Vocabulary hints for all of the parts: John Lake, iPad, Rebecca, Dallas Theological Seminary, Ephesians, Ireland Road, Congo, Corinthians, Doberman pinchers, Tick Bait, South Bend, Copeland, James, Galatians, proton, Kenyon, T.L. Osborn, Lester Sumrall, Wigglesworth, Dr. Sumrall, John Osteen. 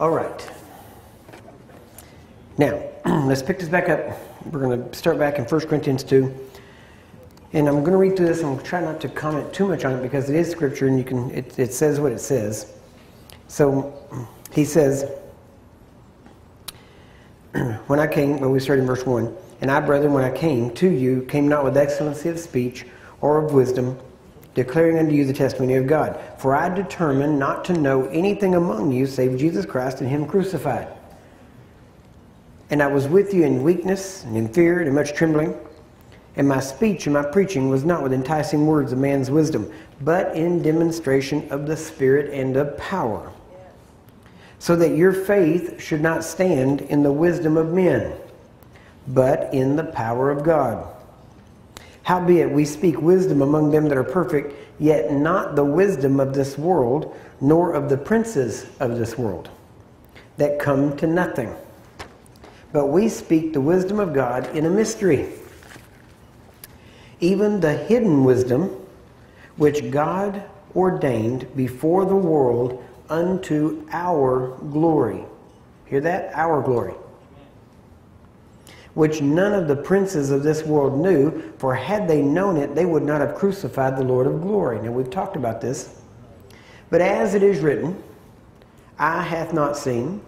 All right. Now, let's pick this back up. We're going to start back in 1 Corinthians 2. And I'm going to read through this, and I'm going to try not to comment too much on it because it is Scripture, and you can it says what it says. So he says, when I came, well, we start in verse 1, and I, brethren, when I came to you, came not with excellency of speech or of wisdom, declaring unto you the testimony of God. For I determined not to know anything among you save Jesus Christ and Him crucified. And I was with you in weakness and in fear and in much trembling. And my speech and my preaching was not with enticing words of man's wisdom, but in demonstration of the Spirit and of power, so that your faith should not stand in the wisdom of men, but in the power of God. Howbeit we speak wisdom among them that are perfect, yet not the wisdom of this world, nor of the princes of this world, that come to nothing. But we speak the wisdom of God in a mystery, even the hidden wisdom which God ordained before the world unto our glory. Hear that? Our glory. Which none of the princes of this world knew, for had they known it, they would not have crucified the Lord of glory. Now, we've talked about this. But as it is written, eye hath not seen,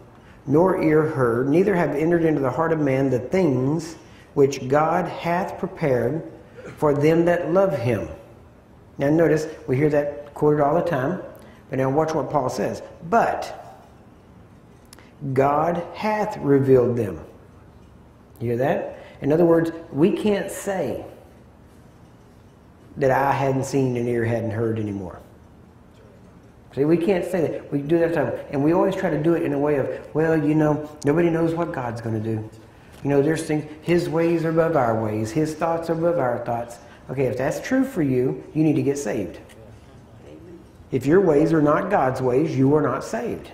nor ear heard, neither have entered into the heart of man the things which God hath prepared for them that love Him. Now notice, we hear that quoted all the time, but now watch what Paul says. But God hath revealed them. You hear that? In other words, we can't say that I hadn't seen and ear hadn't heard anymore. See, we can't say that. We do that all the time. And we always try to do it in a way of, well, you know, nobody knows what God's going to do. You know, there's things, His ways are above our ways. His thoughts are above our thoughts. Okay, if that's true for you, you need to get saved. If your ways are not God's ways, you are not saved.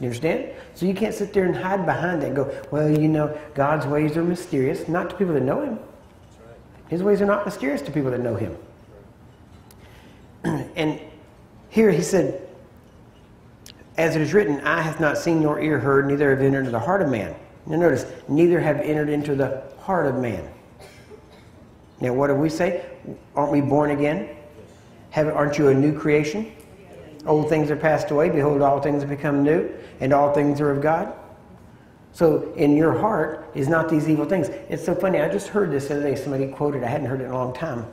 You understand? So you can't sit there and hide behind that and go, well, you know, God's ways are mysterious, not to people that know Him. His ways are not mysterious to people that know Him. And here he said, as it is written, eye hath not seen nor ear heard, neither have entered into the heart of man. Now notice, neither have entered into the heart of man. Now what do we say? Aren't we born again? Aren't you a new creation? Old things are passed away. Behold, all things have become new, and all things are of God. So in your heart is not these evil things. It's so funny. I just heard this the other day. Somebody quoted. I hadn't heard it in a long time.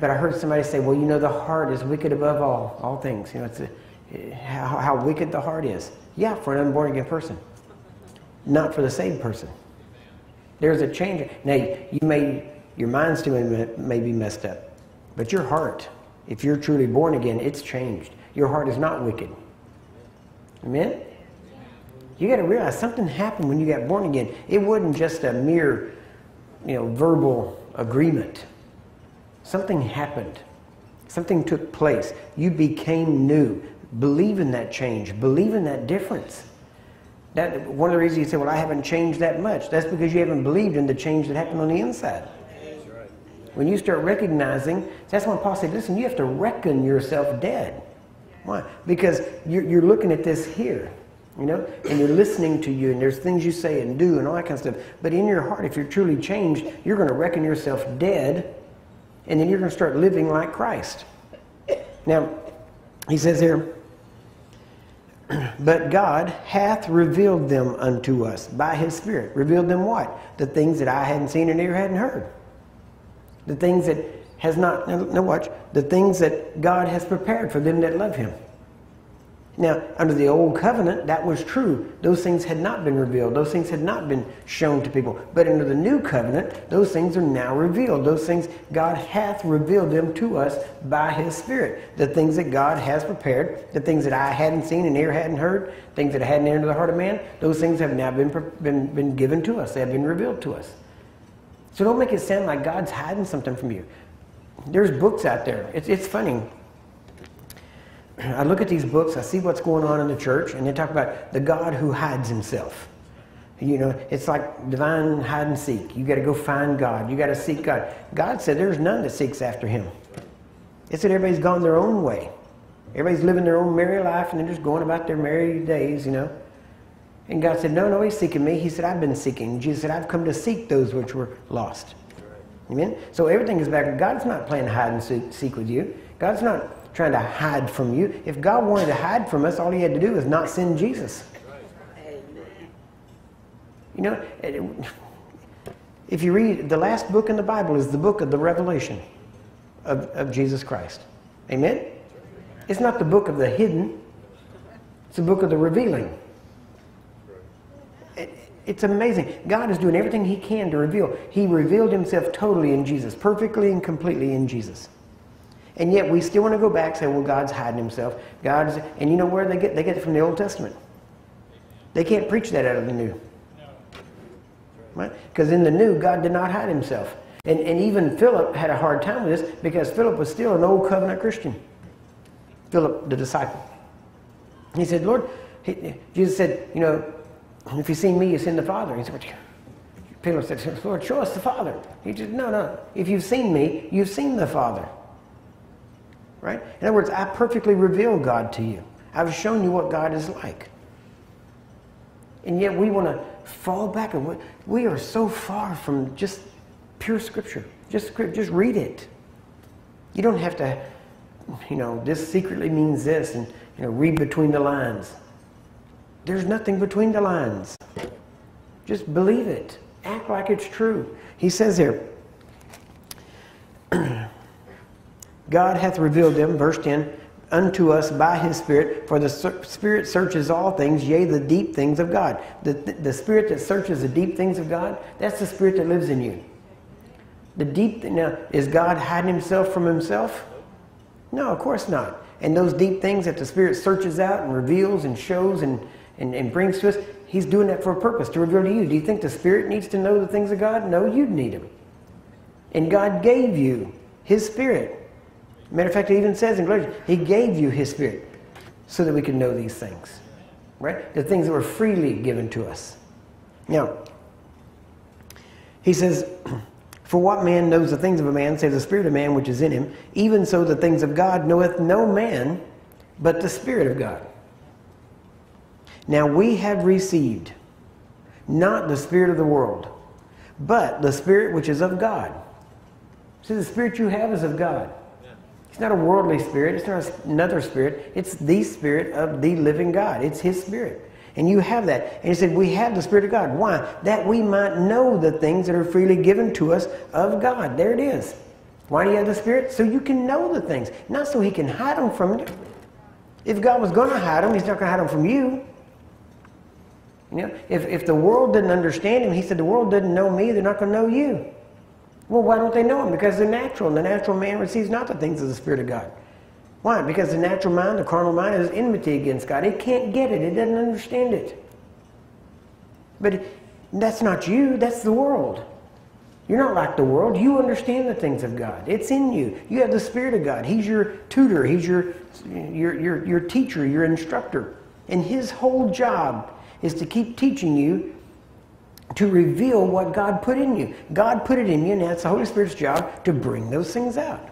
But I heard somebody say, well, you know, the heart is wicked above all things. You know, it's how wicked the heart is. Yeah, for an unborn again person. Not for the saved person. There's a change. Now, your mind's may be messed up, but your heart, if you're truly born again, it's changed. Your heart is not wicked. Amen? You got to realize something happened when you got born again. It wasn't just a mere, you know, verbal agreement. Something happened. Something took place. You became new. Believe in that change. Believe in that difference. That, one of the reasons you say, well, I haven't changed that much. That's because you haven't believed in the change that happened on the inside. That's right. When you start recognizing, that's when Paul said, listen, you have to reckon yourself dead. Why? Because you're looking at this here, you know, and you're listening to you, and there's things you say and do and all that kind of stuff. But in your heart, if you're truly changed, you're going to reckon yourself dead, and then you're going to start living like Christ. Now, he says here, but God hath revealed them unto us by His Spirit. Revealed them what? The things that I hadn't seen and ear hadn't heard. The things that has not, now watch, the things that God has prepared for them that love Him. Now, under the old covenant, that was true. Those things had not been revealed. Those things had not been shown to people. But under the new covenant, those things are now revealed. Those things, God hath revealed them to us by His Spirit. The things that God has prepared, the things that I hadn't seen and ear hadn't heard, things that I hadn't entered the heart of man, those things have now been given to us. They have been revealed to us. So don't make it sound like God's hiding something from you. There's books out there. It's funny. I look at these books, I see what's going on in the church, and they talk about the God who hides Himself. You know, it's like divine hide and seek. You got to go find God. You got to seek God. God said there's none that seeks after Him. It said everybody's gone their own way. Everybody's living their own merry life, and they're just going about their merry days, you know. And God said, no, no, he's seeking me. He said, I've been seeking. Jesus said, I've come to seek those which were lost. Right. Amen? So everything is back. God's not playing hide and seek with you. God's not trying to hide from you. If God wanted to hide from us, all he had to do was not send Jesus. Right. You know, if you read, the last book in the Bible is the book of the revelation of Jesus Christ. Amen? It's not the book of the hidden. It's the book of the revealing. It's amazing. God is doing everything he can to reveal. He revealed himself totally in Jesus, perfectly and completely in Jesus. And yet we still want to go back and say, well, God's hiding himself. God's, and you know where they get it from the Old Testament. They can't preach that out of the New. Right? Because in the New, God did not hide himself. And even Philip had a hard time with this because Philip was still an old covenant Christian. Philip, the disciple. He said, Lord, Jesus said, you know, if you see me, you seen the Father. He said, Philip said, Lord, show us the Father. He said, no, no. If you've seen me, you've seen the Father. Right? In other words, I perfectly reveal God to you. I've shown you what God is like. And yet we want to fall back. We are so far from just pure Scripture. Just read it. You don't have to, you know, this secretly means this, and, you know, read between the lines. There's nothing between the lines. Just believe it. Act like it's true. He says here, God hath revealed them, verse 10, unto us by his Spirit, for the Spirit searches all things, yea, the deep things of God. The Spirit that searches the deep things of God, that's the Spirit that lives in you. The deep thing, now, is God hiding himself from himself? No, of course not. And those deep things that the Spirit searches out and reveals and shows and brings to us, he's doing that for a purpose, to reveal to you. Do you think the Spirit needs to know the things of God? No, you'd need him. And God gave you his Spirit. Matter of fact, it even says in Galatians, he gave you his Spirit so that we could know these things, right? The things that were freely given to us. Now, he says, for what man knows the things of a man, save the spirit of man which is in him? Even so the things of God knoweth no man, but the Spirit of God. Now we have received not the spirit of the world, but the Spirit which is of God. See, the Spirit you have is of God. It's not a worldly spirit. It's not another spirit. It's the Spirit of the living God. It's his Spirit. And you have that. And he said, we have the Spirit of God. Why? That we might know the things that are freely given to us of God. There it is. Why do you have the Spirit? So you can know the things. Not so he can hide them from you. If God was going to hide them, he's not going to hide them from you. You know, if the world didn't understand him, he said, the world doesn't know me, they're not going to know you. Well, why don't they know him? Because they're natural, and the natural man receives not the things of the Spirit of God. Why? Because the natural mind, the carnal mind, is enmity against God. It can't get it. It doesn't understand it. But that's not you. That's the world. You're not like the world. You understand the things of God. It's in you. You have the Spirit of God. He's your tutor. He's your teacher, your instructor. And his whole job is to keep teaching you to reveal what God put in you. God put it in you, and that's the Holy Spirit's job to bring those things out.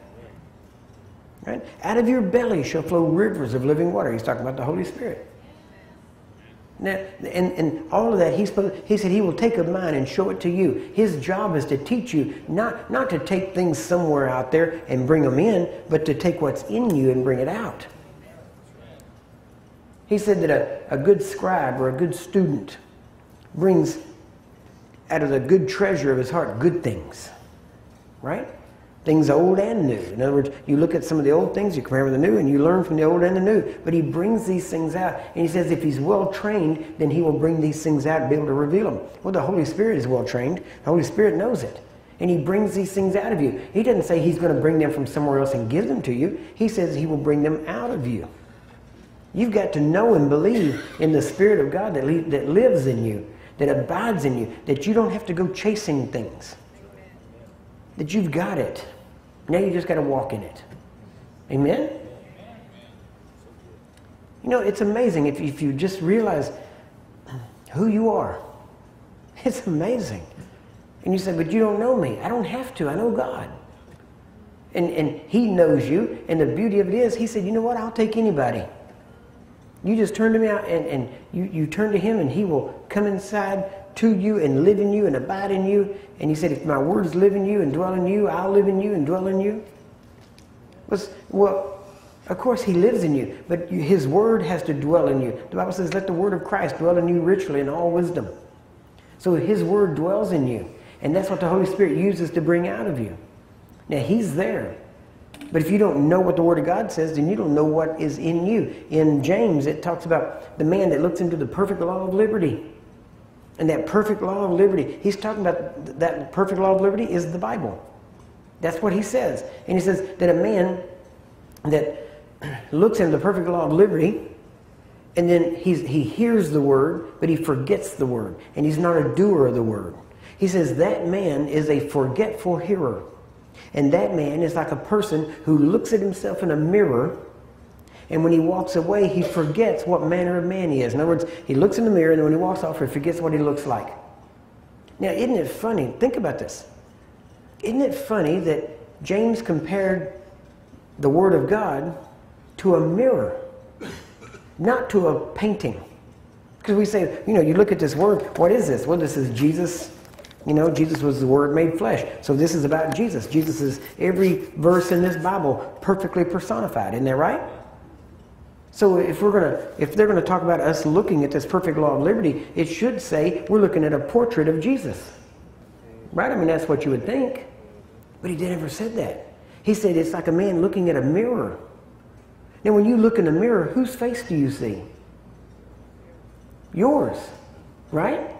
Right? Out of your belly shall flow rivers of living water. He's talking about the Holy Spirit. Now, and all of that, he said he will take of mine and show it to you. His job is to teach you, not to take things somewhere out there and bring them in, but to take what's in you and bring it out. He said that a good scribe or a good student brings out of the good treasure of his heart good things. Right? Things old and new. In other words, you look at some of the old things, you compare with the new, and you learn from the old and the new. But he brings these things out. And he says if he's well-trained, then he will bring these things out and be able to reveal them. Well, the Holy Spirit is well-trained. The Holy Spirit knows it. And he brings these things out of you. He doesn't say he's going to bring them from somewhere else and give them to you. He says he will bring them out of you. You've got to know and believe in the Spirit of God that lives in you, that abides in you, that you don't have to go chasing things. That you've got it. Now you just got to walk in it. Amen? You know, it's amazing if you just realize who you are. It's amazing. And you say, but you don't know me. I don't have to. I know God. And he knows you. And the beauty of it is, he said, you know what, I'll take anybody. You just turn to me out, and you turn to him, and he will come inside to you and live in you and abide in you. And he said, if my words live in you and dwell in you, I'll live in you and dwell in you. Well, of course he lives in you, but his word has to dwell in you. The Bible says, let the word of Christ dwell in you richly in all wisdom. So his word dwells in you, and that's what the Holy Spirit uses to bring out of you. Now, he's there. But if you don't know what the Word of God says, then you don't know what is in you. In James, it talks about the man that looks into the perfect law of liberty. And that perfect law of liberty, he's talking about that perfect law of liberty is the Bible. That's what he says. And he says that a man that looks into the perfect law of liberty, and then he hears the Word, but he forgets the Word. And he's not a doer of the Word. He says that man is a forgetful hearer. And that man is like a person who looks at himself in a mirror, and when he walks away, he forgets what manner of man he is. In other words, he looks in the mirror, and when he walks off, he forgets what he looks like. Now, isn't it funny? Think about this. Isn't it funny that James compared the Word of God to a mirror, not to a painting? Because we say, you know, you look at this Word, what is this? Well, this is Jesus. You know, Jesus was the Word made flesh. So this is about Jesus. Jesus is every verse in this Bible perfectly personified. Isn't that right? So if they're going to talk about us looking at this perfect law of liberty, it should say we're looking at a portrait of Jesus. Right? I mean, that's what you would think. But he never said that. He said it's like a man looking at a mirror. Now, when you look in the mirror, whose face do you see? Yours. Right?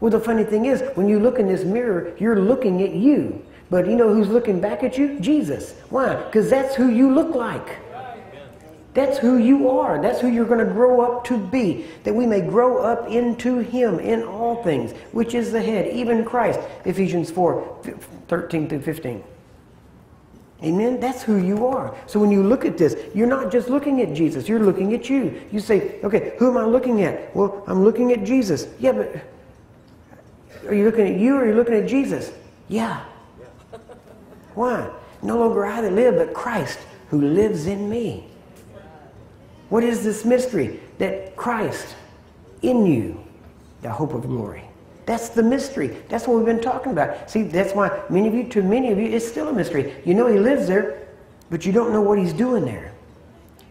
Well, the funny thing is, when you look in this mirror, you're looking at you. But you know who's looking back at you? Jesus. Why? Because that's who you look like. That's who you are. That's who you're going to grow up to be. That we may grow up into Him in all things, which is the head, even Christ. Ephesians 4:13-15. Amen? That's who you are. So when you look at this, you're not just looking at Jesus. You're looking at you. You say, okay, who am I looking at? Well, I'm looking at Jesus. Yeah, but are you looking at you or are you looking at Jesus? Yeah. Why? No longer I that live, but Christ who lives in me. What is this mystery? That Christ in you, the hope of glory. That's the mystery. That's what we've been talking about. See, that's why too many of you, it's still a mystery. You know He lives there, but you don't know what He's doing there.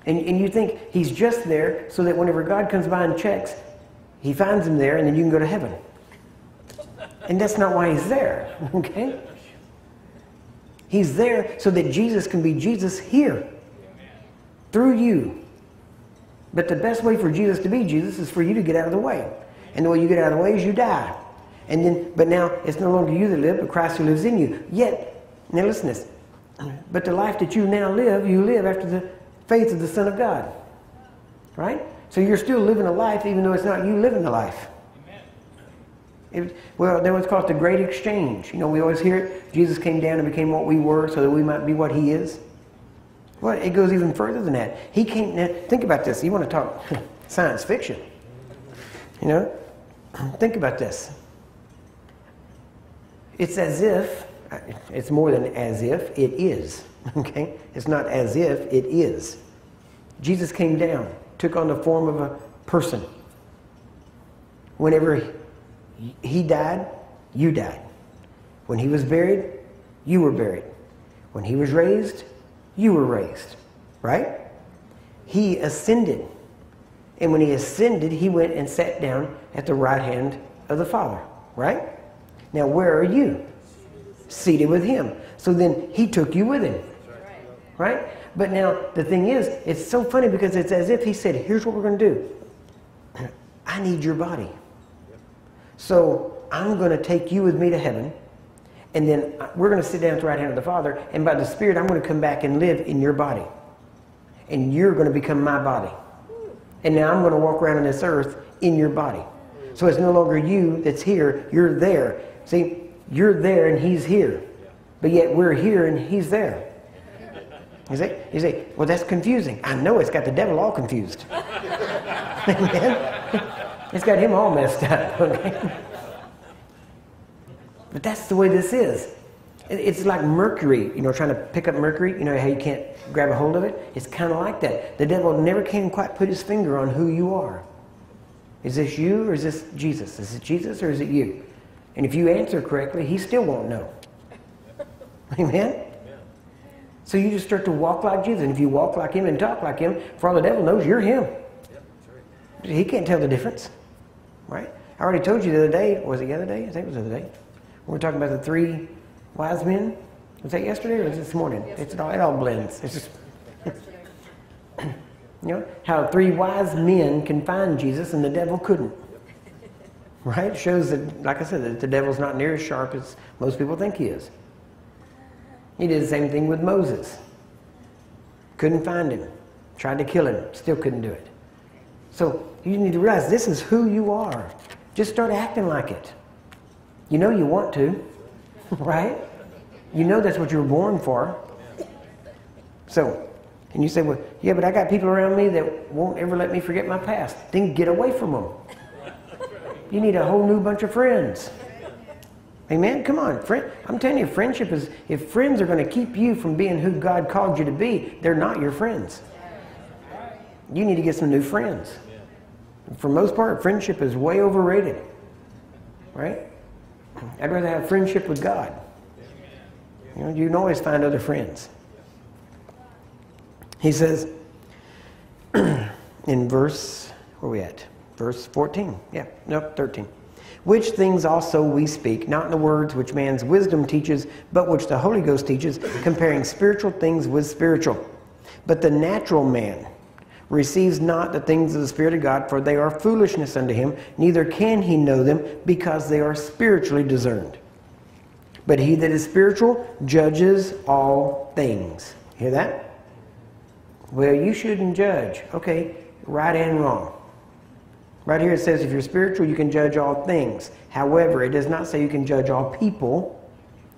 And you think He's just there so that whenever God comes by and checks, He finds Him there and then you can go to heaven. And that's not why He's there, okay? He's there so that Jesus can be Jesus here. Amen. Through you. But the best way for Jesus to be Jesus is for you to get out of the way. And the way you get out of the way is you die. And then, but now it's no longer you that live, but Christ who lives in you. Yet, now listen to this. But the life that you now live, you live after the faith of the Son of God. Right? So you're still living a life even though it's not you living the life. Well, that was called the Great Exchange. You know, we always hear it. Jesus came down and became what we were so that we might be what He is. Well, it goes even further than that. He came, now, think about this. You want to talk science fiction. You know, think about this. It's as if, it's more than as if, it is. Okay? It's not as if, it is. Jesus came down, took on the form of a person. Whenever He died, you died. When He was buried, you were buried. When He was raised, you were raised. Right? He ascended. And when He ascended, He went and sat down at the right hand of the Father. Right? Now, where are you? Seated with Him. So then He took you with Him. Right? But now, the thing is, it's so funny because it's as if He said, here's what we're going to do. I need your body. So I'm going to take you with me to heaven, and then we're going to sit down at the right hand of the Father, and by the Spirit, I'm going to come back and live in your body. And you're going to become my body. And now I'm going to walk around on this earth in your body. So it's no longer you that's here, you're there. See, you're there and He's here. But yet we're here and He's there. You say, well, that's confusing. I know it's got the devil all confused. Amen? It's got him all messed up, okay? But that's the way this is. It's like mercury, you know, trying to pick up mercury, you know, how you can't grab a hold of it. It's kind of like that. The devil never can quite put his finger on who you are. Is this you or is this Jesus? Is it Jesus or is it you? And if you answer correctly, he still won't know. Amen? Yeah. So you just start to walk like Jesus. And if you walk like him and talk like him, for all the devil knows, you're him. Yeah, sure. He can't tell the difference, right? I already told you the other day, was it the other day? I think it was the other day. We were talking about the three wise men. Was that yesterday or was it this morning? It's, it all blends. It's just you know, how three wise men can find Jesus and the devil couldn't. Right? It shows that, like I said, that the devil's not near as sharp as most people think he is. He did the same thing with Moses. Couldn't find him. Tried to kill him. Still couldn't do it. So you need to realize this is who you are. Just start acting like it. You know you want to, right? You know that's what you were born for. So, and you say, well, yeah, but I got people around me that won't ever let me forget my past. Then get away from them. You need a whole new bunch of friends. Amen? Come on, friend. I'm telling you, friendship is, if friends are going to keep you from being who God called you to be, they're not your friends. You need to get some new friends. For the most part, friendship is way overrated. Right? I'd rather have friendship with God. You can always find other friends. He says in verse, where are we at? Verse 14. Yeah, no, 13. Which things also we speak, not in the words which man's wisdom teaches, but which the Holy Ghost teaches, comparing spiritual things with spiritual. But the natural man receives not the things of the Spirit of God, for they are foolishness unto him, neither can he know them, because they are spiritually discerned. But he that is spiritual judges all things. Hear that? Well, you shouldn't judge. Okay, right and wrong. Right here it says if you're spiritual, you can judge all things. However, it does not say you can judge all people.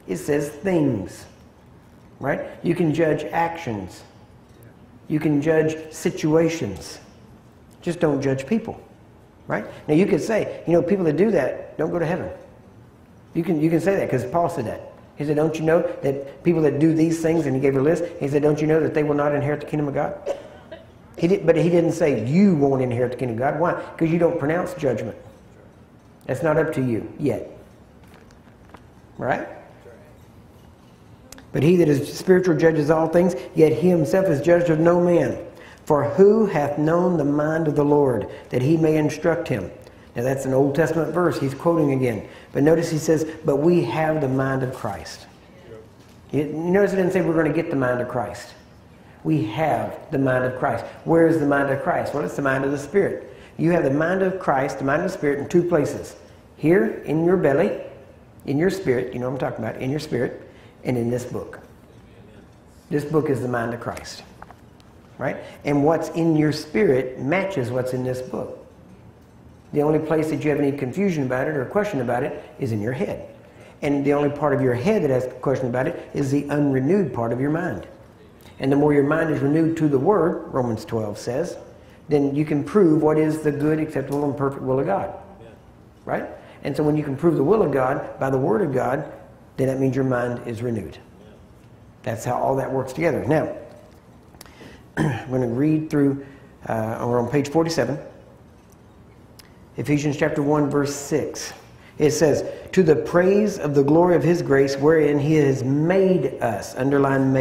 It says things. Right? You can judge actions. You can judge situations. Just don't judge people. Right? Now you could say, you know, people that do that don't go to heaven. You can say that because Paul said that. He said, don't you know that people that do these things, and he gave a list, he said, don't you know that they will not inherit the kingdom of God? He did, but he didn't say you won't inherit the kingdom of God. Why? Because you don't pronounce judgment. That's not up to you yet. Right? But he that is spiritual judges all things, yet he himself is judged of no man. For who hath known the mind of the Lord, that he may instruct him? Now that's an Old Testament verse he's quoting again. But notice he says, but we have the mind of Christ. You notice it didn't say we're going to get the mind of Christ. We have the mind of Christ. Where is the mind of Christ? Well, it's the mind of the Spirit. You have the mind of Christ, the mind of the Spirit, in two places. Here, in your belly, in your spirit, you know what I'm talking about, in your spirit, and in this book. This book is the mind of Christ. Right? And what's in your spirit matches what's in this book. The only place that you have any confusion about it or question about it is in your head. And the only part of your head that has a question about it is the unrenewed part of your mind. And the more your mind is renewed to the Word, Romans 12 says, then you can prove what is the good, acceptable, and perfect will of God. Yeah. Right? And so when you can prove the will of God by the Word of God, then that means your mind is renewed. Yeah. That's how all that works together. Now, I'm going to read through, we're on page 47. Ephesians chapter 1, verse 6. It says, to the praise of the glory of his grace, wherein he has made us, underline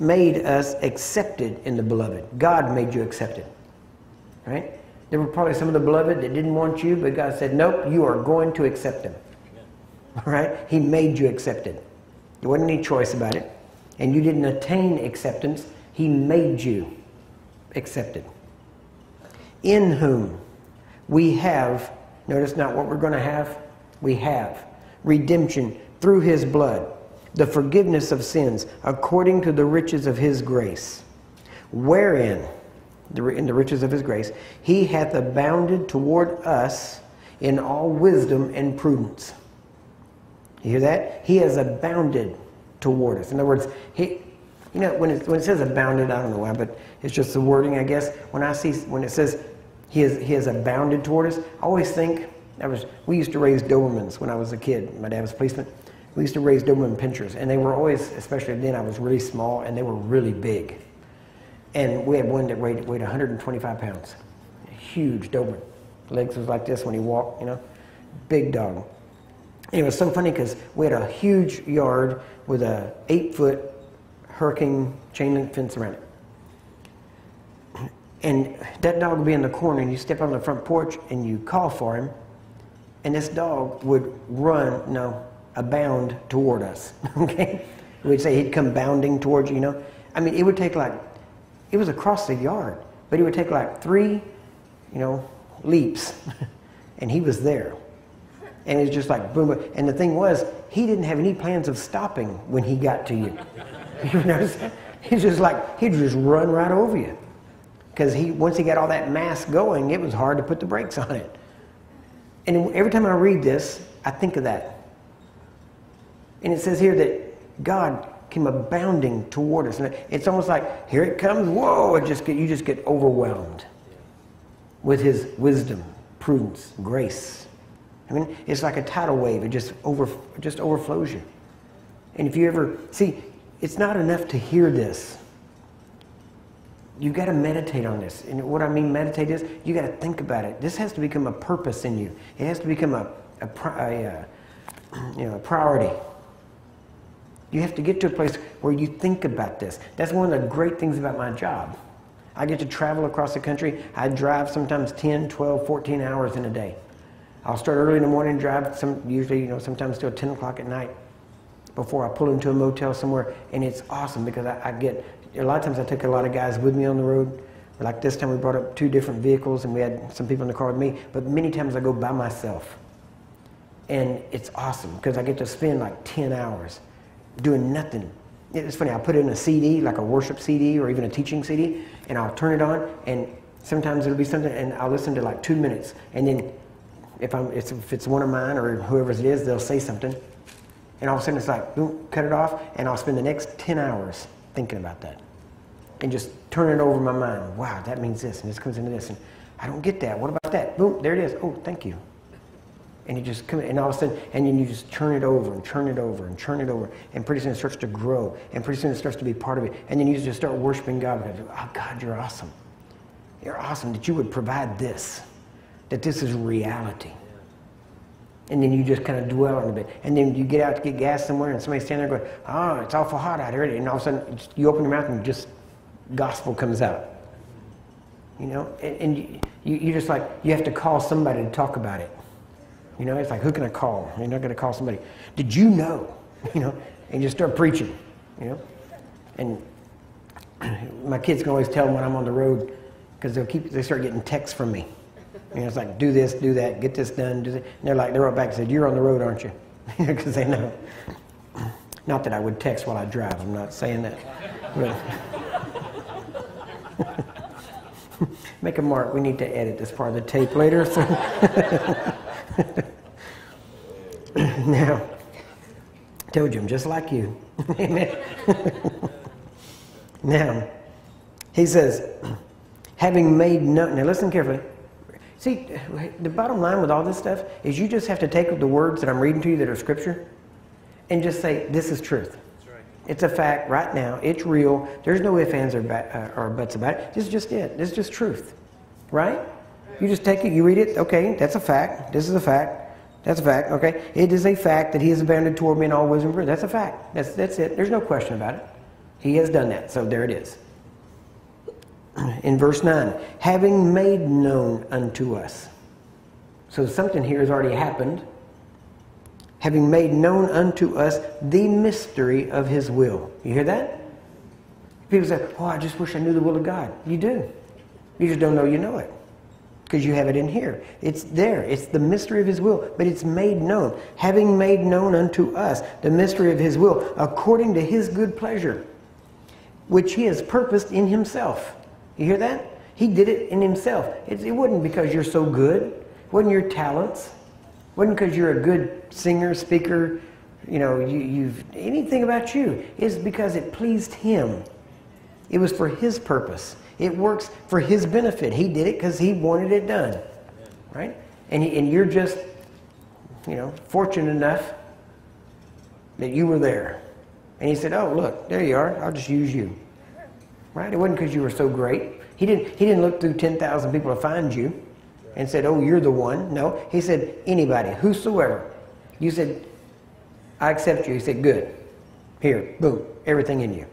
made us accepted in the beloved. God made you accepted. Right? There were probably some of the beloved that didn't want you, but God said, nope, you are going to accept him. Right? He made you accepted. There wasn't any choice about it. And you didn't attain acceptance. He made you accepted. In whom we have, notice not what we're going to have, we have redemption through his blood, the forgiveness of sins according to the riches of his grace, wherein, in the riches of his grace, he hath abounded toward us in all wisdom and prudence. You hear that? He has abounded toward us. In other words, he, you know, when it says abounded, I don't know why, but it's just the wording, I guess. When it says he has abounded toward us, I always think, we used to raise Dobermans when I was a kid. My dad was a policeman. We used to raise Doberman pinchers, and they were always, especially then, I was really small, and they were really big. And we had one that weighed 125 pounds. A huge Doberman. Legs was like this when he walked, you know. Big dog. And it was so funny because we had a huge yard with a 8-foot hurricane chain link fence around it. And that dog would be in the corner, and you step on the front porch and you call for him, and this dog would run, no, abound toward us, okay? We'd say he'd come bounding towards you, you know? I mean, it would take like, it was across the yard, but it would take like 3, you know, leaps, and he was there. And it was just like boom, boom. And the thing was, he didn't have any plans of stopping when he got to you. You notice that? He's just like, he'd just run right over you. Because once he got all that mass going, it was hard to put the brakes on it. And every time I read this, I think of that. And it says here that God came abounding toward us. And it's almost like, here it comes, whoa, you just get overwhelmed with his wisdom, prudence, grace. I mean, it's like a tidal wave. It just overflows you. And if you ever, see, it's not enough to hear this. You've got to meditate on this. And what I mean meditate is, you've got to think about it. This has to become a purpose in you. It has to become a priority. You have to get to a place where you think about this. That's one of the great things about my job. I get to travel across the country. I drive sometimes 10, 12, 14 hours in a day. I'll start early in the morning, drive usually, you know, sometimes till 10 o'clock at night before I pull into a motel somewhere. And it's awesome because I get... A lot of times I took a lot of guys with me on the road. Like this time we brought up 2 different vehicles and we had some people in the car with me. But many times I go by myself. And it's awesome because I get to spend like 10 hours doing nothing. It's funny, I put in a CD, like a worship CD or even a teaching CD, and I'll turn it on and sometimes it'll be something and I'll listen to like 2 minutes. And then if it's one of mine or whoever's it is, they'll say something. And all of a sudden it's like, boom, cut it off, and I'll spend the next 10 hours thinking about that. And just turn it over in my mind. Wow, that means this, and this comes into this, and I don't get that. What about that? Boom, there it is. Oh, thank you. And you just come, and all of a sudden, and then you just turn it over, and turn it over, and turn it over, and pretty soon it starts to grow, and pretty soon it starts to be part of it, and then you just start worshiping God. Oh, God, you're awesome. You're awesome that you would provide this, that this is reality. And then you just kind of dwell on it a bit. And then you get out to get gas somewhere, and somebody's standing there going, oh, it's awful hot out here. And all of a sudden, you open your mouth, and just gospel comes out. You know? And you're just like, you have to call somebody to talk about it. You know? It's like, who can I call? You're not going to call somebody. Did you know? You know? And you just start preaching. You know? And my kids can always tell them when I'm on the road, because they start getting texts from me. You know, it's like, do this, do that, get this done, do that. And they're like, they wrote back and said, you're on the road, aren't you? Because they know. Not that I would text while I drive. I'm not saying that. Make a mark. We need to edit this part of the tape later. So. Now, I told you, I'm just like you. Amen. Now, he says, having made no... Now, listen carefully. See, the bottom line with all this stuff is you just have to take the words that I'm reading to you that are Scripture and just say, this is truth. That's right. It's a fact right now. It's real. There's no ifs, ands, or buts about it. This is just it. This is just truth. Right? You just take it. You read it. Okay, that's a fact. This is a fact. That's a fact. Okay? It is a fact that he has abounded toward me in all wisdom and prudence. That's a fact. That's it. There's no question about it. He has done that. So there it is. In verse 9, having made known unto us. So something here has already happened. Having made known unto us the mystery of his will. You hear that? People say, oh, I just wish I knew the will of God. You do. You just don't know you know it. Because you have it in here. It's there. It's the mystery of his will. But it's made known. Having made known unto us the mystery of his will, according to his good pleasure, which he has purposed in himself. You hear that? He did it in himself. It wasn't because you're so good. It wasn't your talents. It wasn't because you're a good singer, speaker, you know, you've anything about you. It's because it pleased him. It was for his purpose. It works for his benefit. He did it because he wanted it done. Right? And you're just, you know, fortunate enough that you were there. And he said, oh, look, there you are. I'll just use you. Right? It wasn't because you were so great. He didn't look through 10,000 people to find you and said, oh, you're the one. No, he said, anybody, whosoever. You said, I accept you. He said, good. Here, boom, everything in you.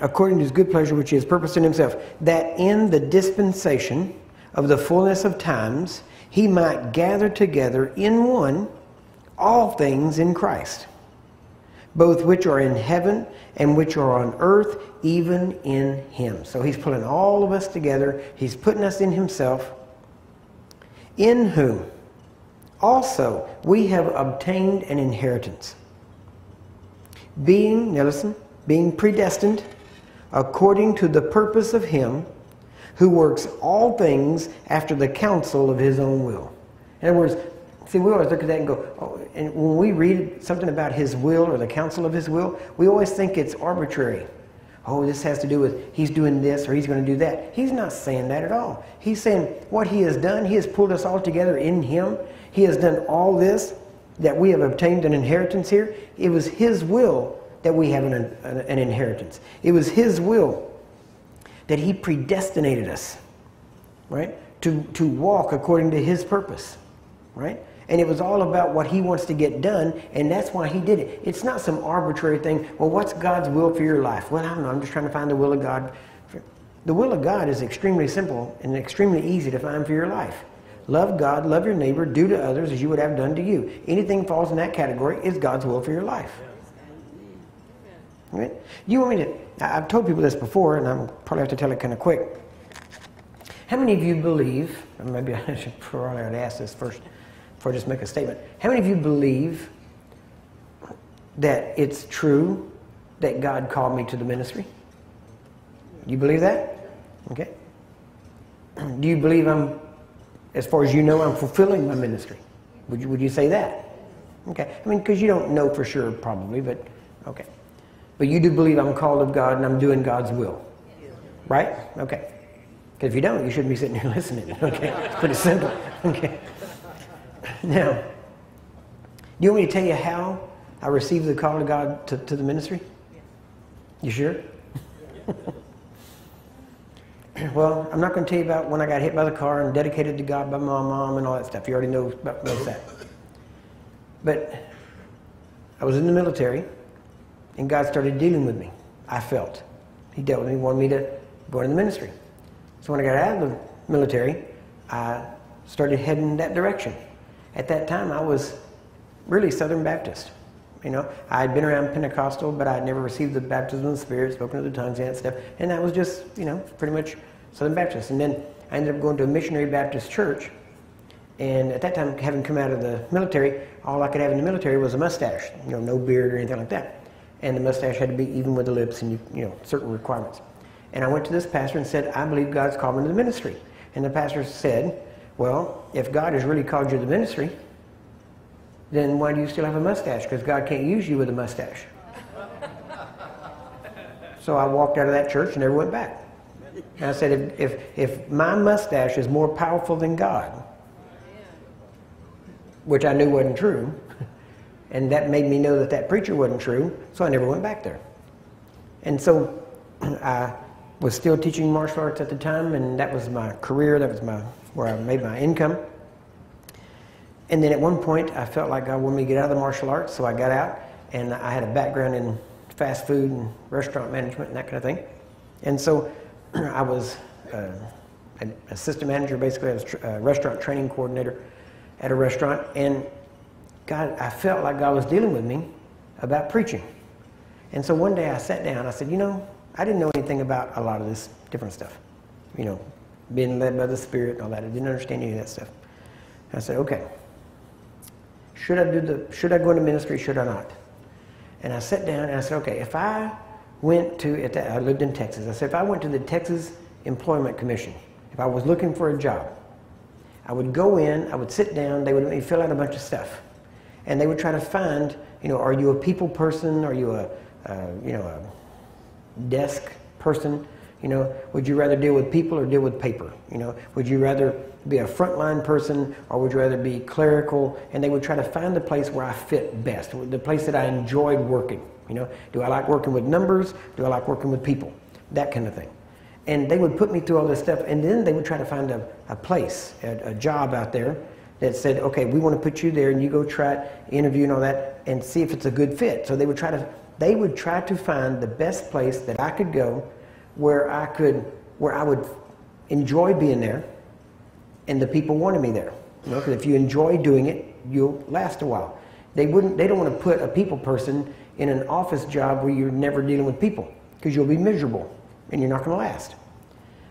According to his good pleasure, which he has purposed in himself, that in the dispensation of the fullness of times, he might gather together in one all things in Christ, both which are in heaven and which are on earth, even in him. So he's pulling all of us together. He's putting us in himself, in whom also we have obtained an inheritance, being, now listen, being predestined according to the purpose of him who works all things after the counsel of his own will. In other words, see, we always look at that and go, oh, and when we read something about his will or the counsel of his will, we always think it's arbitrary. Oh, this has to do with he's doing this or he's going to do that. He's not saying that at all. He's saying what he has done, he has pulled us all together in him. He has done all this that we have obtained an inheritance here. It was his will that we have an inheritance. It was his will that he predestinated us, right, to walk according to his purpose, right? And it was all about what he wants to get done, and that's why he did it. It's not some arbitrary thing. Well, what's God's will for your life? Well, I don't know. I'm just trying to find the will of God. The will of God is extremely simple and extremely easy to find for your life. Love God, love your neighbor, do to others as you would have done to you. Anything falls in that category is God's will for your life. Right? You want me to, I've told people this before, and I'm probably have to tell it kind of quick. How many of you believe, or maybe I should probably ask this first before I just make a statement. How many of you believe that it's true that God called me to the ministry? You believe that? Okay. Do you believe I'm, as far as you know, I'm fulfilling my ministry? Would you say that? Okay. I mean, because you don't know for sure probably, but okay. But you do believe I'm called of God and I'm doing God's will, right? Okay. Because if you don't, you shouldn't be sitting here listening. Okay, it's pretty simple. Okay. Now, do you want me to tell you how I received the call of God to the ministry? You sure? Well, I'm not going to tell you about when I got hit by the car and dedicated to God by my mom and all that stuff. You already know about that. But I was in the military. And God started dealing with me, I felt. He dealt with me, wanted me to go into the ministry. So when I got out of the military, I started heading that direction. At that time, I was really Southern Baptist. You know, I had been around Pentecostal, but I had never received the baptism of the Spirit, spoken to the tongues and that stuff. And I was just, you know, pretty much Southern Baptist. And then I ended up going to a missionary Baptist church. And at that time, having come out of the military, all I could have in the military was a mustache. You know, no beard or anything like that. And the mustache had to be even with the lips and, you know, certain requirements. And I went to this pastor and said, I believe God's called me to the ministry. And the pastor said, well, if God has really called you to the ministry, then why do you still have a mustache? Because God can't use you with a mustache. So I walked out of that church and never went back. And I said, if my mustache is more powerful than God, which I knew wasn't true, and that made me know that that preacher wasn't true, so I never went back there. And so I was still teaching martial arts at the time, and that was my career, that was where I made my income. And then at one point, I felt like God wanted me to get out of the martial arts, so I got out, and I had a background in fast food and restaurant management and that kind of thing. And so I was an assistant manager, basically. I was a restaurant training coordinator at a restaurant, and God, I felt like God was dealing with me about preaching. And so one day I sat down, I said, you know, I didn't know anything about a lot of this different stuff. You know, being led by the Spirit and all that. I didn't understand any of that stuff. And I said, okay, should I go into ministry, should I not? And I sat down and I said, okay, if I went to, I lived in Texas. I said, if I went to the Texas Employment Commission, if I was looking for a job, I would go in, I would sit down, they would let me fill out a bunch of stuff. And they would try to find, you know, are you a people person? Are you a desk person? You know, would you rather deal with people or deal with paper? You know, would you rather be a frontline person or would you rather be clerical? And they would try to find the place where I fit best, the place that I enjoyed working. You know, do I like working with numbers? Do I like working with people? That kind of thing. And they would put me through all this stuff, and then they would try to find a place, a job out there that said, okay, we want to put you there, and you go try, interview and all that, and see if it's a good fit. So they would try to find the best place that I could go where I would enjoy being there, and the people wanted me there. You know, because if you enjoy doing it, you'll last a while. They don't want to put a people person in an office job where you're never dealing with people, because you'll be miserable and you're not going to last.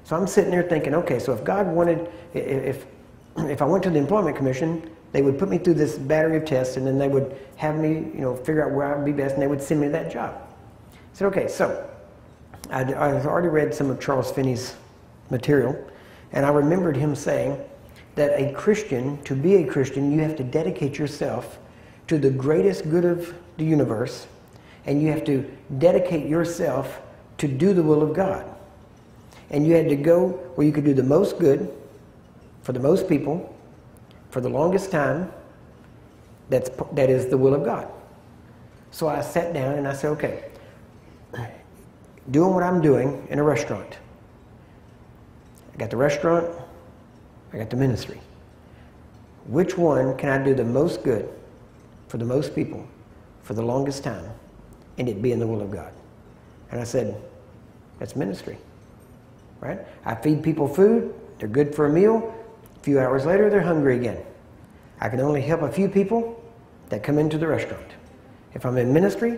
So I'm sitting there thinking, okay, so if God wanted, if I went to the Employment Commission, they would put me through this battery of tests, and then they would have me, you know, figure out where I would be best, and they would send me to that job. I said, okay, so I've already read some of Charles Finney's material, and I remembered him saying that a Christian, to be a Christian, you have to dedicate yourself to the greatest good of the universe, and you have to dedicate yourself to do the will of God. And you had to go where you could do the most good for the most people for the longest time. That is the will of God. So I sat down and I said, okay, doing what I'm doing in a restaurant. I got the restaurant, I got the ministry. Which one can I do the most good for the most people for the longest time and it be in the will of God? And I said, that's ministry, right? I feed people food, they're good for a meal, a few hours later they're hungry again. I can only help a few people that come into the restaurant. If I'm in ministry,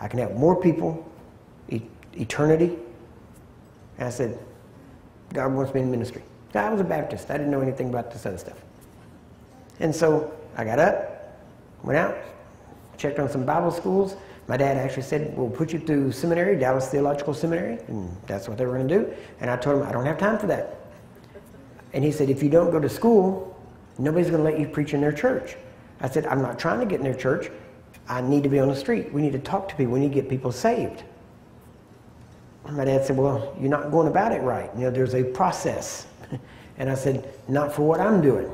I can help more people eternity. And I said, God wants me in ministry. Now, I was a Baptist, I didn't know anything about this other stuff. And so I got up, went out, checked on some Bible schools. My dad actually said, we'll put you through seminary, Dallas Theological Seminary, and that's what they were going to do. And I told him, I don't have time for that. And he said, if you don't go to school, nobody's going to let you preach in their church. I said, I'm not trying to get in their church. I need to be on the street. We need to talk to people. We need to get people saved. And my dad said, well, you're not going about it right. You know, there's a process. And I said, not for what I'm doing.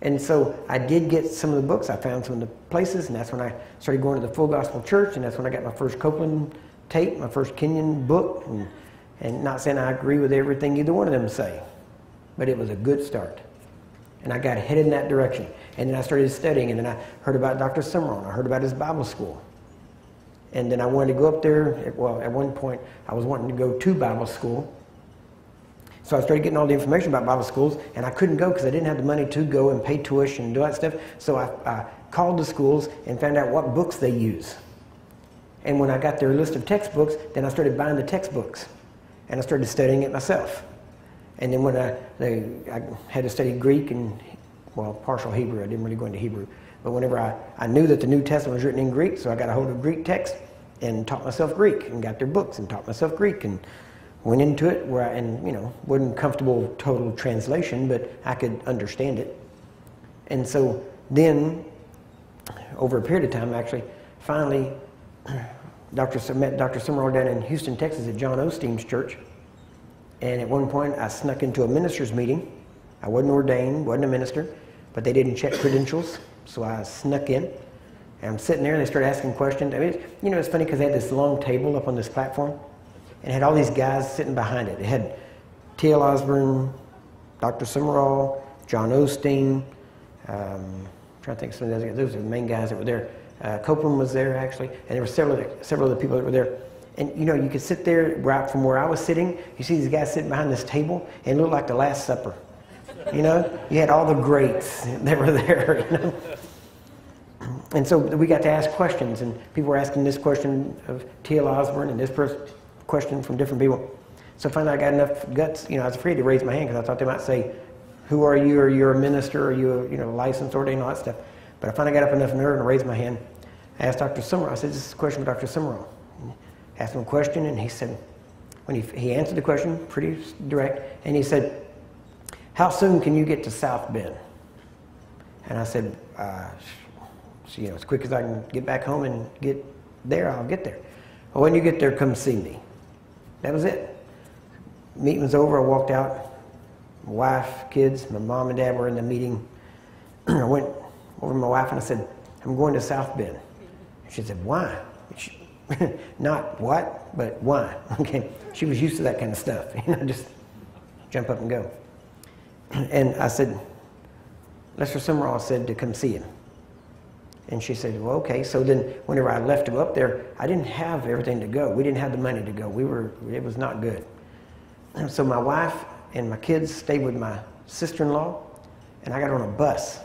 And so I did get some of the books, I found some of the places, and that's when I started going to the Full Gospel Church, and that's when I got my first Copeland tape, my first Kenyon book, and not saying I agree with everything either one of them say, but it was a good start. And I got headed in that direction. And then I started studying, and then I heard about Dr. Sumrall, and I heard about his Bible school. And then I wanted to go up there, well, at one point I was wanting to go to Bible school. So I started getting all the information about Bible schools, and I couldn't go because I didn't have the money to go and pay tuition and do that stuff. So I called the schools and found out what books they use. And when I got their list of textbooks, then I started buying the textbooks. And I started studying it myself. And then when I had to study Greek and, well, partial Hebrew. I didn't really go into Hebrew. But whenever I knew that the New Testament was written in Greek, so I got a hold of Greek text and taught myself Greek and got their books and taught myself Greek and went into it where you know, wasn't comfortable with total translation, but I could understand it. And so then, over a period of time, actually, finally, met Dr. Sumrall down in Houston, Texas at John Osteen's church. And at one point, I snuck into a minister's meeting. I wasn't ordained, wasn't a minister, but they didn't check credentials, so I snuck in. And I'm sitting there, and they started asking questions. I mean, you know, it's funny because they had this long table up on this platform, and had all these guys sitting behind it. It had T.L. Osborn, Dr. Sumrall, John Osteen, I'm trying to think of some of the other guys. Those are the main guys that were there. Copeland was there, actually, and there were several other people that were there. And, you know, you could sit there right from where I was sitting. You see these guys sitting behind this table, and it looked like the Last Supper. You know, you had all the greats that were there, you know. And so we got to ask questions, and people were asking this question of T.L. Osborn and this person. Question from different people. So finally I got enough guts, you know, I was afraid to raise my hand because I thought they might say, who are you, or you're a minister, or you're, you know, licensed, ordained, all that stuff. But I finally got up enough nerve and raised my hand. I asked Dr. Sumrall, I said, this is a question for Dr. Sumrall. I asked him a question, and he said, when he answered the question, pretty direct, and he said, how soon can you get to South Bend? And I said, so, you know, as quick as I can get back home and get there, I'll get there. Well, when you get there, come see me. That was it. meeting was over, I walked out. My wife, kids, my mom and dad were in the meeting. I went over to my wife and I said, I'm going to South Bend. And she said, why? Not what, but why? Okay. She was used to that kind of stuff, you know, just jump up and go. And I said, Lester Sumrall said to come see him. And she said, well, okay. So then whenever I left him up there, I didn't have everything to go. We didn't have the money to go. It was not good. And so my wife and my kids stayed with my sister-in-law, and I got on a bus,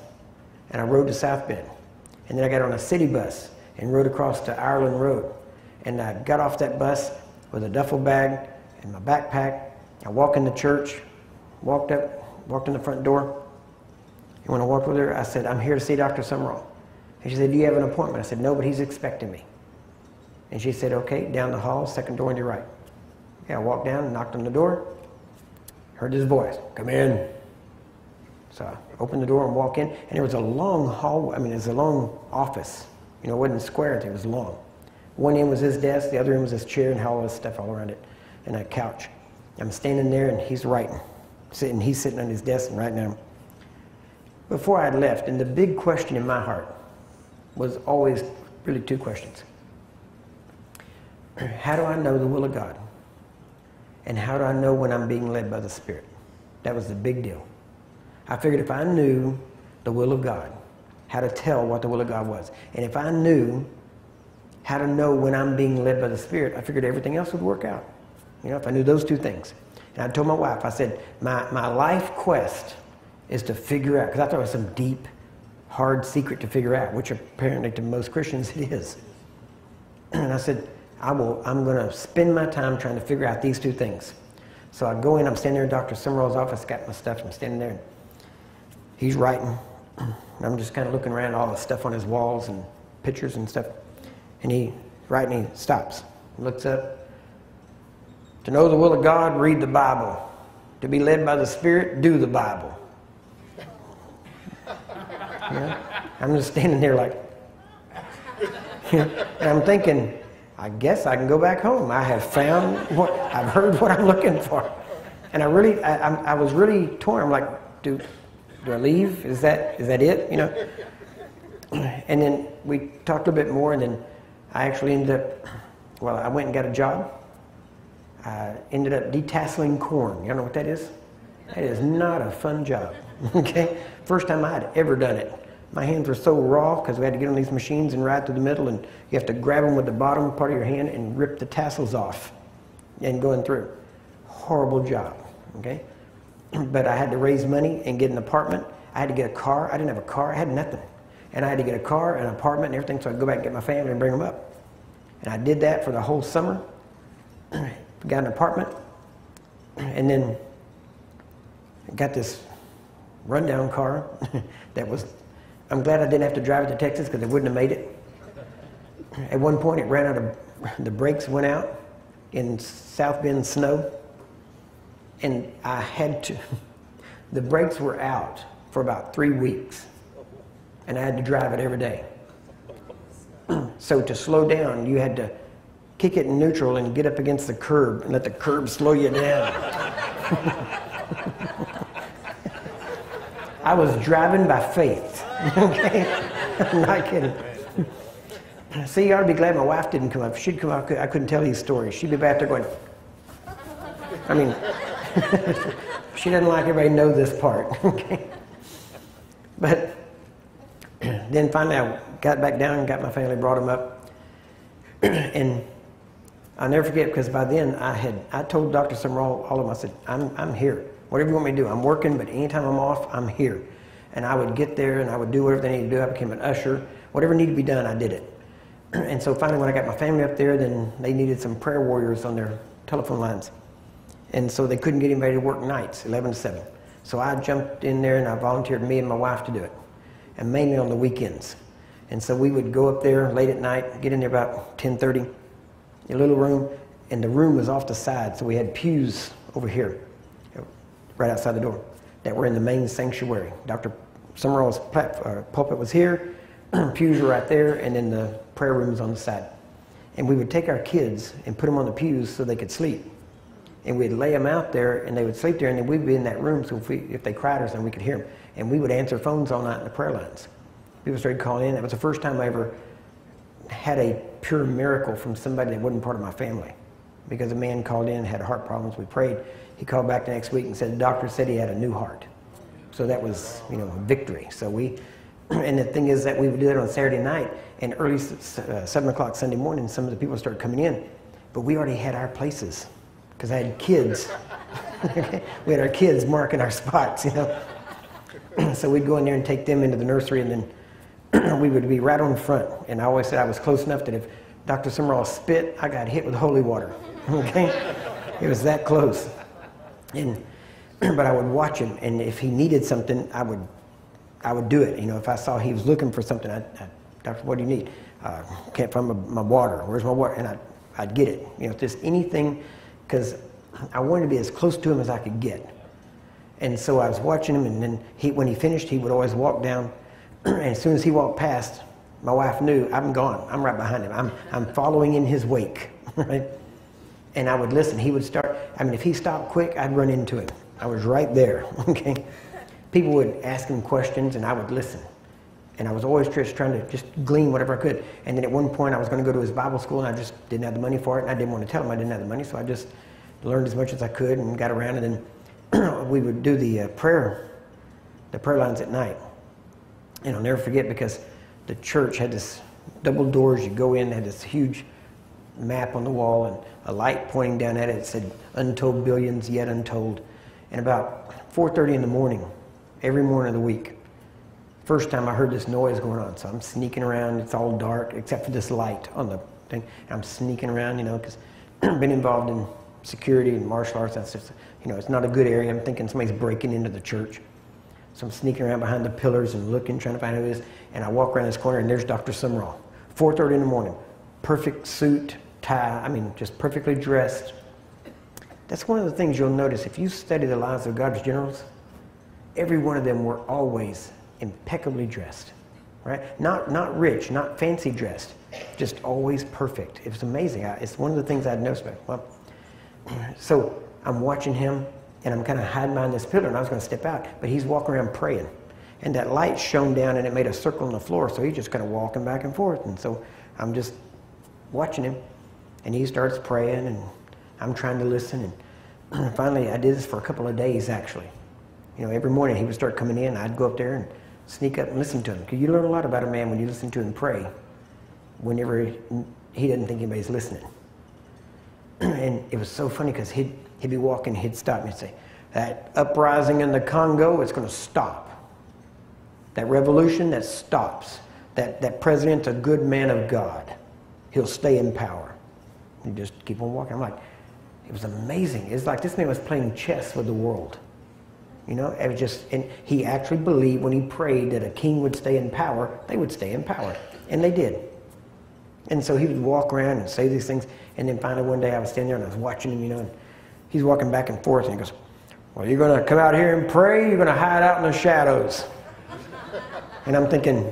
and I rode to South Bend. And then I got on a city bus and rode across to Ireland Road. And I got off that bus with a duffel bag and my backpack. I walked in the church, walked in the front door. And when I walked over there, I said, I'm here to see Dr. Sumrall. And she said, do you have an appointment? I said, no, but he's expecting me. And she said, okay, down the hall, second door on your right. Okay, I walked down and knocked on the door, heard his voice, come in. So I opened the door and walked in, and there was a long hallway. I mean, it was a long office. You know, it wasn't square, it was long. One end was his desk, the other end was his chair and all this stuff all around it, and a couch. I'm standing there, and he's writing. He's sitting on his desk and writing at him. Before I left, and the big question in my heart was always really two questions. How do I know the will of God? And how do I know when I'm being led by the Spirit? That was the big deal. I figured if I knew the will of God, how to tell what the will of God was, and if I knew how to know when I'm being led by the Spirit, I figured everything else would work out. You know, if I knew those two things. And I told my wife, I said, my life quest is to figure out, because I thought it was some deep, hard secret to figure out, which apparently to most Christians it is. And I said, I'm going to spend my time trying to figure out these two things. So I go in, I'm standing there in Dr. Sumrall's office, got my stuff, I'm standing there, and he's writing. I'm just kind of looking around all the stuff on his walls and pictures and stuff. And he's writing, and he stops, looks up. To know the will of God, read the Bible. To be led by the Spirit, do the Bible. You know, I'm just standing there like, you know, and I'm thinking, I guess I can go back home. I have found what, I've heard what I'm looking for. And I was really torn. I'm like, do I leave? Is that it? You know? And then we talked a bit more, and then I actually ended up, well, I went and got a job. I ended up detasseling corn. Y'all know what that is? That is not a fun job, okay? First time I had ever done it. My hands were so raw because we had to get on these machines and ride through the middle, and you have to grab them with the bottom part of your hand and rip the tassels off and going through. Horrible job, okay? But I had to raise money and get an apartment. I had to get a car. I didn't have a car. I had nothing. And I had to get a car, an apartment, and everything, so I'd go back and get my family and bring them up. And I did that for the whole summer. Got an apartment, and then got this rundown car that was, I'm glad I didn't have to drive it to Texas because I wouldn't have made it. At one point, it ran out of, the brakes went out in South Bend snow, and I had to, the brakes were out for about 3 weeks, and I had to drive it every day. So to slow down, you had to kick it in neutral and get up against the curb and let the curb slow you down. I was driving by faith, okay? I'm not kidding. See, you ought to be glad my wife didn't come up. If she'd come up, I couldn't tell these stories. She'd be back there going, I mean, she doesn't like everybody to know this part, okay? But then finally I got back down and got my family, brought them up, and I'll never forget, because by then I told Dr. Sumrall, all of them, I said, I'm here. Whatever you want me to do, I'm working, but anytime I'm off, I'm here. And I would get there, and I would do whatever they needed to do. I became an usher. Whatever needed to be done, I did it. And so finally, when I got my family up there, then they needed some prayer warriors on their telephone lines. And so they couldn't get anybody to work nights, 11 to 7. So I jumped in there, and I volunteered me and my wife to do it, and mainly on the weekends. And so we would go up there late at night, get in there about 10:30, a little room, and the room was off the side, so we had pews over here, right outside the door, that were in the main sanctuary. Dr. Sumrall's pulpit was here, pews were right there, and then the prayer room was on the side. And we would take our kids and put them on the pews so they could sleep. and we'd lay them out there, and they would sleep there, and then we'd be in that room, so if they cried or something, we could hear them. And we would answer phones all night in the prayer lines. People started calling in. That was the first time I ever had a pure miracle from somebody that wasn't part of my family, because a man called in and had heart problems. We prayed. He called back the next week and said the doctor said he had a new heart. So that was, you know, a victory. So and the thing is that we would do it on Saturday night, and early 7 o'clock Sunday morning, some of the people started coming in. But we already had our places, because I had kids. We had our kids marking our spots, you know. So we'd go in there and take them into the nursery, and then we would be right on front. And I always said I was close enough that if Dr. Sumrall spit, I got hit with holy water. Okay? It was that close. But I would watch him, and if he needed something, I would do it. You know, if I saw he was looking for something, Doctor, what do you need? Can't find my water. Where's my water? And I'd get it. You know, if there's anything, because I wanted to be as close to him as I could get. And so I was watching him, and then when he finished, he would always walk down. And as soon as he walked past, my wife knew, I'm gone. I'm right behind him. I'm following in his wake, right? And I would listen. He would start. I mean, if he stopped quick, I'd run into him. I was right there, okay? People would ask him questions, and I would listen. And I was always just trying to just glean whatever I could. And then at one point, I was going to go to his Bible school, and I just didn't have the money for it, and I didn't want to tell him I didn't have the money, so I just learned as much as I could and got around, and then we would do the prayer lines at night. And I'll never forget, because the church had this double doors. You go in, had this huge map on the wall, and a light pointing down at it. It said, untold billions, yet untold. And about 4:30 in the morning, every morning of the week, first time I heard this noise going on. So I'm sneaking around. It's all dark except for this light on the thing. I'm sneaking around, you know, because I've been involved in security and martial arts. That's just, you know, it's not a good area. I'm thinking somebody's breaking into the church. So I'm sneaking around behind the pillars and looking, trying to find who it is. And I walk around this corner, and there's Dr. Sumrall. 4:30 in the morning, perfect suit, tie, I mean, just perfectly dressed. That's one of the things you'll notice. If you study the lives of God's generals, every one of them were always impeccably dressed, right? Not rich, not fancy dressed, just always perfect. It was amazing. It's one of the things I'd noticed about. Well, so I'm watching him, and I'm kind of hiding behind this pillar, and I was going to step out, but he's walking around praying. And that light shone down, and it made a circle on the floor, so he's just kind of walking back and forth. And so I'm just watching him, and he starts praying, and I'm trying to listen, and finally I did this for a couple of days, actually. You know, every morning he would start coming in, I'd go up there and sneak up and listen to him. Because you learn a lot about a man when you listen to him pray, whenever he doesn't think anybody's listening. And it was so funny, because he'd be walking, he'd stop me and say, that uprising in the Congo, it's going to stop. That revolution, that stops. That president's a good man of God. He'll stay in power. And just keep on walking. I'm like, it was amazing. It's like this man was playing chess with the world. You know, it was just, and he actually believed when he prayed that a king would stay in power, they would stay in power. And they did. And so he would walk around and say these things. And then finally one day I was standing there and I was watching him, you know, and he's walking back and forth, and he goes, well, you're going to come out here and pray, you're going to hide out in the shadows. And I'm thinking,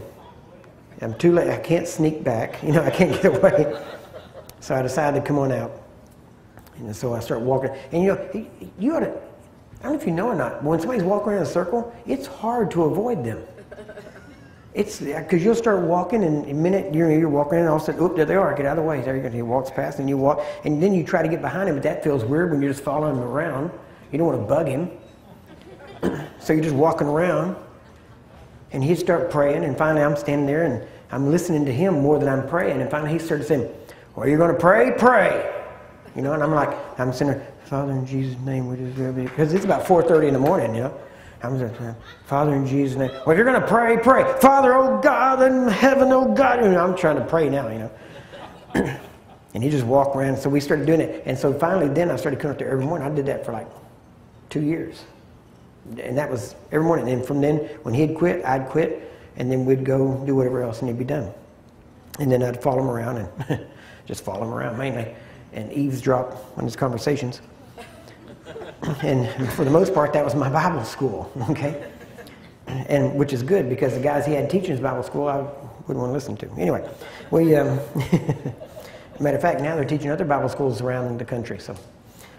I'm too late. I can't sneak back. You know, I can't get away. So I decided to come on out. And so I start walking. And you know, you ought to, I don't know if you know or not, when somebody's walking in a circle, it's hard to avoid them. It's because you'll start walking, and in a minute you're walking, and all of a sudden, oop, there they are, get out of the way. There you go. He walks past, and you walk, and then you try to get behind him, but that feels weird when you're just following him around. You don't want to bug him. So you're just walking around, and he'd start praying, and finally I'm standing there, and I'm listening to him more than I'm praying, and finally he started saying, well, you're going to pray? Pray! You know, and I'm like, I'm sitting there, Father, in Jesus' name, we just, because it's about 4:30 in the morning, you know. I'm just, Father, in Jesus' name, well, you're going to pray, pray. Father, oh God, in heaven, oh God. You know, I'm trying to pray now, you know. And he just walked around, so we started doing it. And so finally then I started coming up there every morning. I did that for like 2 years. And that was every morning. And from then, when he'd quit, I'd quit. And then we'd go do whatever else, and he'd be done. And then I'd follow him around and just follow him around mainly and eavesdrop on his conversations. And for the most part, that was my Bible school, okay? And which is good, because the guys he had teaching his Bible school, I wouldn't want to listen to. Anyway, we, matter of fact, now they're teaching other Bible schools around the country, so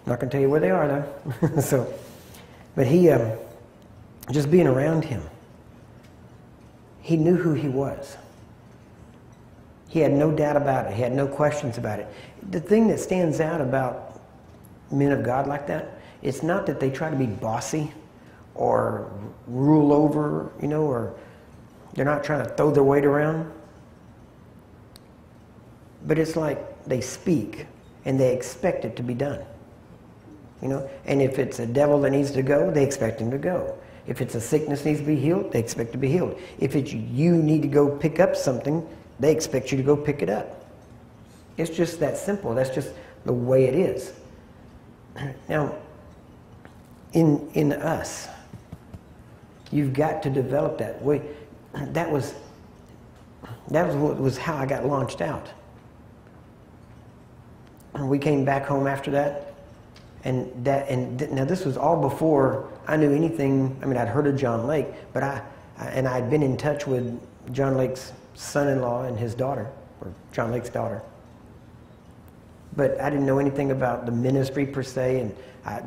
Not going to tell you where they are though. So, but he, just being around him, he knew who he was. He had no doubt about it. He had no questions about it. The thing that stands out about men of God like that, it's not that they try to be bossy or rule over, you know, or they're not trying to throw their weight around. But it's like they speak and they expect it to be done. You know, and if it's a devil that needs to go, they expect him to go. If it's a sickness that needs to be healed, they expect to be healed. If it's you need to go pick up something, they expect you to go pick it up. It's just that simple. That's just the way it is. Now, in us, you've got to develop that way. That was how I got launched out. We came back home after that, and now this was all before I knew anything. I mean, I'd heard of John Lake, but I had been in touch with John Lake's son-in-law and his daughter, or John Lake's daughter. But I didn't know anything about the ministry per se, and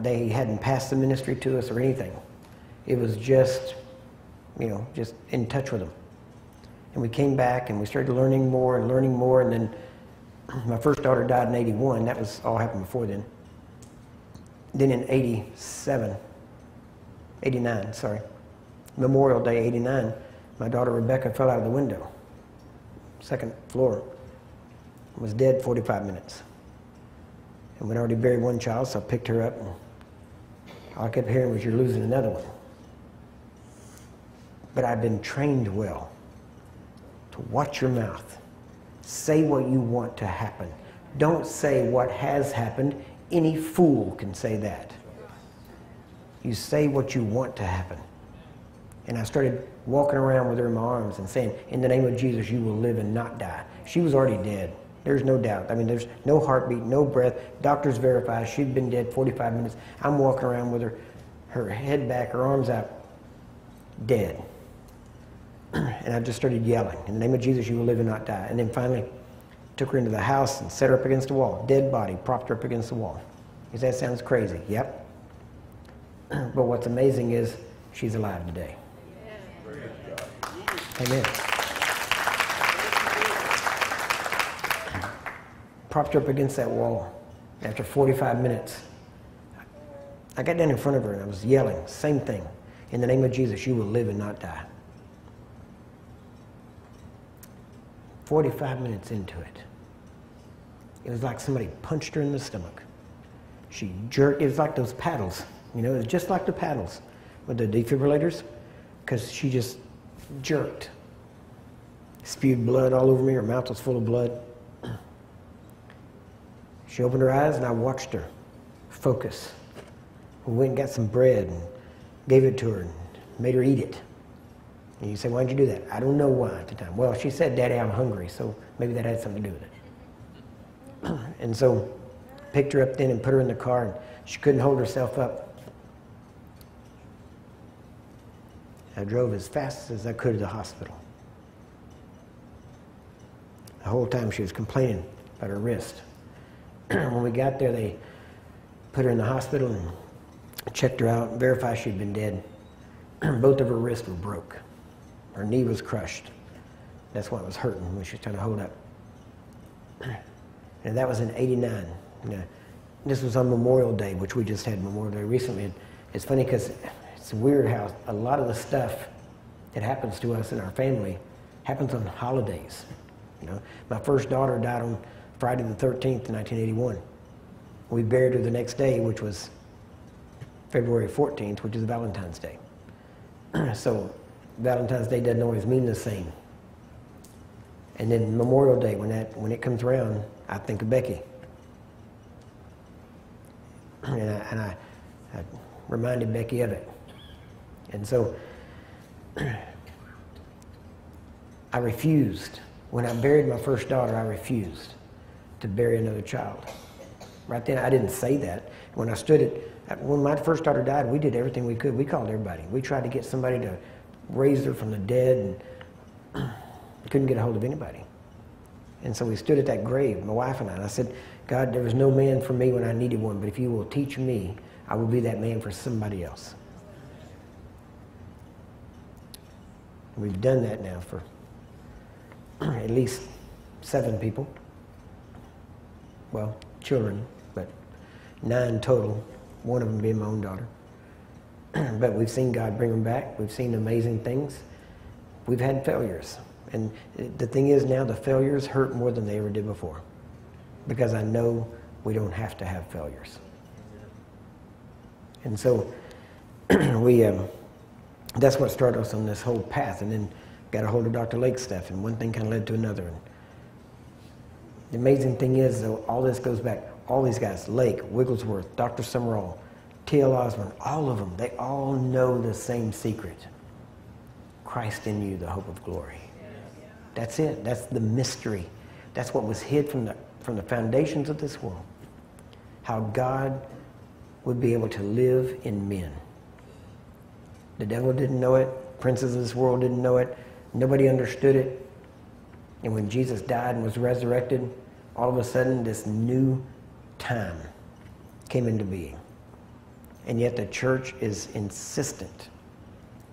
they hadn't passed the ministry to us or anything. It was just, you know, just in touch with them. And we came back and we started learning more, and then my first daughter died in 81. That was all happened before then. Then in 89, sorry, Memorial Day 89, my daughter Rebecca fell out of the window, second floor, was dead 45 minutes. And we'd already buried one child, so I picked her up, and all I kept hearing was, "You're losing another one." But I've been trained well to watch your mouth. Say what you want to happen. Don't say what has happened. Any fool can say that. You say what you want to happen. And I started walking around with her in my arms and saying, "In the name of Jesus, you will live and not die." She was already dead. There's no doubt. I mean, there's no heartbeat, no breath. Doctors verified she'd been dead 45 minutes. I'm walking around with her, her head back, her arms out, dead. And I just started yelling, "In the name of Jesus, you will live and not die." And then finally took her into the house and set her up against the wall, dead body, propped her up against the wall. He said, "That sounds crazy." Yep. But what's amazing is she's alive today. Amen. Propped her up against that wall. After 45 minutes, I got down in front of her and I was yelling, same thing. "In the name of Jesus, you will live and not die." 45 minutes into it, it was like somebody punched her in the stomach. She jerked. It was like those paddles. You know, it was just like the paddles with the defibrillators, because she just jerked, spewed blood all over me. Her mouth was full of blood. She opened her eyes and I watched her focus. We went and got some bread and gave it to her and made her eat it. And you say, "Why did you do that?" I don't know why at the time. Well, she said, "Daddy, I'm hungry," so maybe that had something to do with it. And so picked her up then and put her in the car, and she couldn't hold herself up. I drove as fast as I could to the hospital. The whole time she was complaining about her wrist. When we got there, they put her in the hospital and checked her out and verified she'd been dead. Both of her wrists were broke. Her knee was crushed. That's why it was hurting when she was trying to hold up. And that was in 89. Now, this was on Memorial Day, which we just had Memorial Day recently. And it's funny because it's weird how a lot of the stuff that happens to us in our family happens on holidays. You know, my first daughter died on Friday the 13th, 1981. We buried her the next day, which was February 14th, which is Valentine's Day. So Valentine's Day doesn't always mean the same. And then Memorial Day, when it comes around, I think of Becky. And I reminded Becky of it. And so I refused. When I buried my first daughter, I refused to bury another child. Right then, I didn't say that. When I stood at, when my first daughter died, we did everything we could. We called everybody. We tried to get somebody to raise her from the dead, and couldn't get a hold of anybody. And so we stood at that grave, my wife and I said, God, there was no man for me when I needed one, but if you will teach me, I will be that man for somebody else. We've done that now for at least 7 people. Well, children, but 9 total, one of them being my own daughter. But we've seen God bring them back. We've seen amazing things. We've had failures. And the thing is now, the failures hurt more than they ever did before, because I know we don't have to have failures. And so that's what started us on this whole path, and then got a hold of Dr. Lake's stuff, and one thing kind of led to another. And the amazing thing is, though, all this goes back, all these guys, Lake, Wigglesworth, Dr. Sumrall, T.L. Osborn, all of them, they all know the same secret. Christ in you, the hope of glory. That's it. That's the mystery. That's what was hid from the foundations of this world. How God would be able to live in men. The devil didn't know it. Princes of this world didn't know it. Nobody understood it. And when Jesus died and was resurrected, all of a sudden this new time came into being. And yet the church is insistent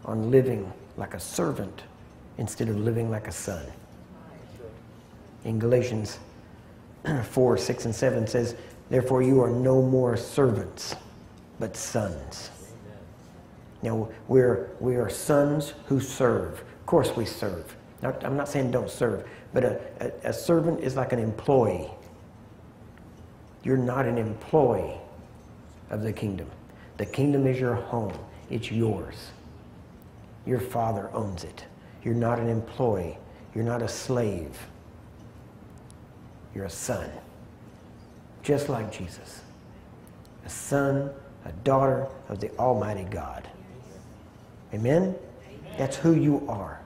on living like a servant instead of living like a son. In Galatians 4:6 and 7 says, therefore you are no more servants, but sons. Now, we are sons who serve. Of course we serve. Now, I'm not saying don't serve, but a servant is like an employee. You're not an employee of the kingdom. The kingdom is your home. It's yours. Your Father owns it. You're not an employee. You're not a slave. You're a son, just like Jesus. A son, a daughter of the Almighty God. Amen? Amen. That's who you are.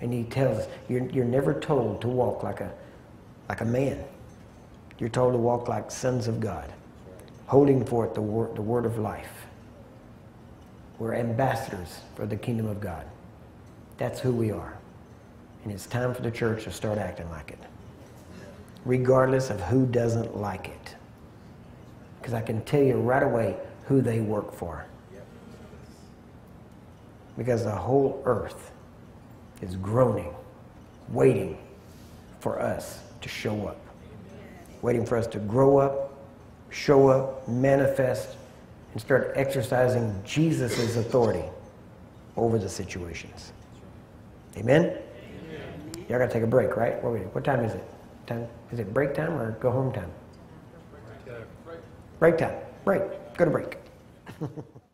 And he tells us, you're never told to walk like a man. You're told to walk like sons of God, holding forth the word of life. We're ambassadors for the kingdom of God. That's who we are. And it's time for the church to start acting like it, regardless of who doesn't like it. Because I can tell you right away who they work for. Because the whole earth is groaning, waiting for us to show up. Waiting for us to grow up, show up, manifest, and start exercising Jesus' authority over the situations. Amen? Y'all got to take a break, right? What time is it? Is it break time or go home time? Break time. Break. Go to break.